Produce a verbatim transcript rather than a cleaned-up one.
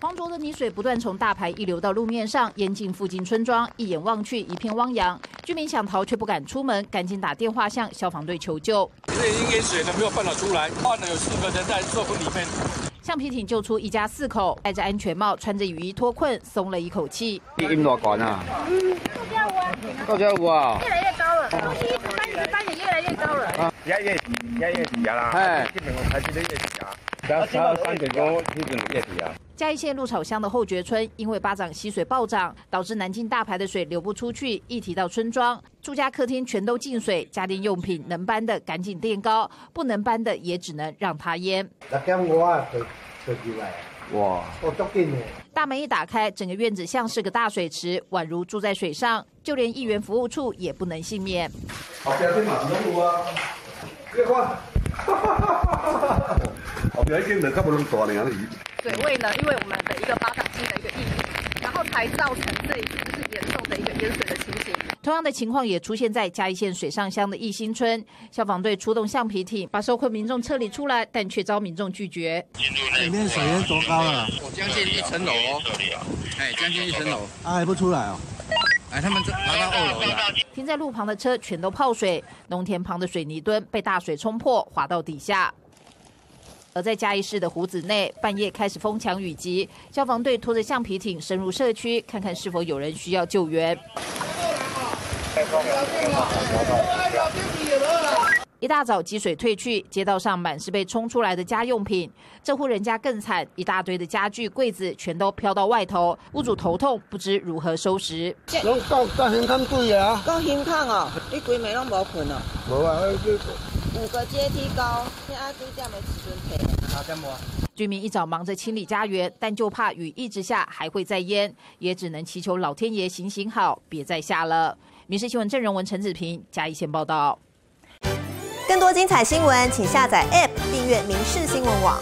滂沱的泥水不断从大排溢流到路面上，淹进附近村庄，一眼望去一片汪洋。居民想逃却不敢出门，赶紧打电话向消防队求救。这已经淹水了，没有办法出来，患了有四个人在社区里面。橡皮艇救出一家四口，戴着安全帽，穿着雨衣脱困，松了一口气。淹落管啊！嗯，到家五啊，到家五啊，越来越高了，东西搬也搬也越来越高了。啊，越越越越低啦！哎，基本上台阶都越低啊。 嘉义县鹿草乡的后决村，因为八掌溪水暴涨，导致南进大排的水流不出去，溢提到村庄，住家客厅全都进水，家电用品能搬的赶紧垫高，不能搬的也只能让它淹。哇！大门一打开，整个院子像是个大水池，宛如住在水上，就连议员服务处也不能幸免。 水位呢？因为我们的一个八掌溪的一个溢流，然后才造成这一次就是严重的一个淹水的情形。同样的情况也出现在嘉义县水上乡的义兴村，消防队出动橡皮艇把受困民众撤离出来，但却遭民众拒绝。里面水淹多高了？将近一层楼哦。哎，将近一层楼。啊，还不出来哦。 哎，他们这拿到二楼了。停在路旁的车全都泡水，农田旁的水泥墩被大水冲破，滑到底下。而在嘉义市的湖子内，半夜开始风强雨急，消防队拖着橡皮艇深入社区，看看是否有人需要救援。一大早积水退去，街道上满是被冲出来的家用品。这户人家更惨，一大堆的家具、柜子全都飘到外头，屋主头痛，不知如何收拾。拢够够健康贵啊！够健康哦，你规暝拢无困哦？无啊，五个阶梯高，你阿几点的时阵退？啊，点无。居民一早忙着清理家园，但就怕雨一直下还会再淹，也只能祈求老天爷行行好，别再下了。民视新闻郑仁文、陈子平嘉义县报道。 更多精彩新闻，请下载 A P P 订阅《民视新闻网》。